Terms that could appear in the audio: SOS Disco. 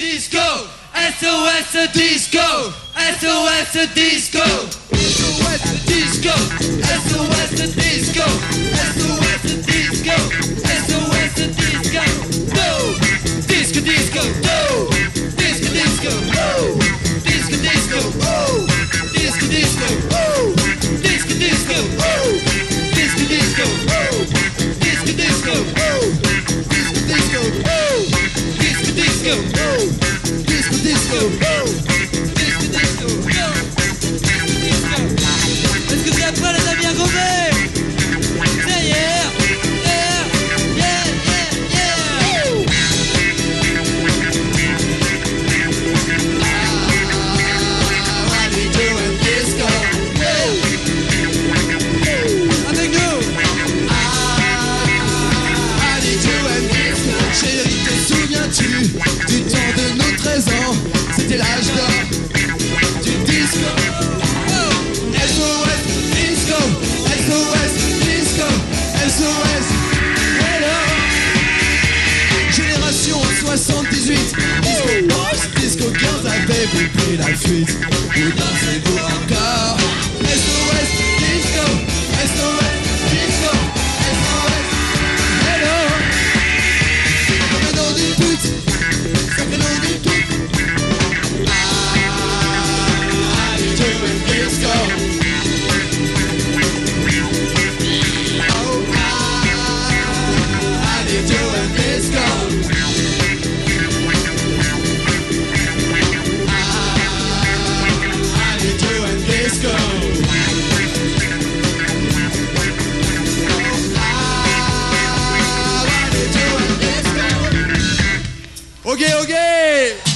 Disco, SOS Disco, SOS Disco, SOS Disco, SOS Disco, SOS Disco, SOS Disco, go! Disco, disco, go! Disco, disco, go! Disco, disco, go! Disco, disco, go! Disco, disco, go! Disco, disco, go! Disco, disco, go! Disco, disco, go! Disco, disco, disco, go! Disco, disco, go! Est-ce que vous êtes prêts, les amis, à gommer? C'est hier! Yeah, yeah, yeah! Ah, what we doing disco? Oh! Avec nous! Ah, what we doing disco? Chérie, te souviens-tu? Du temps de nos 13 ans, c'était l'âge d'or du disco. Oh. SOS Disco, SOS Disco, SOS Hello. Génération 78, Disco Boys, Disco Girls avaient pris la fuite. Où dansez-vous encore? SOS Disco, SOS Disco, SOS Hello. Le nom d'une pute. Okay.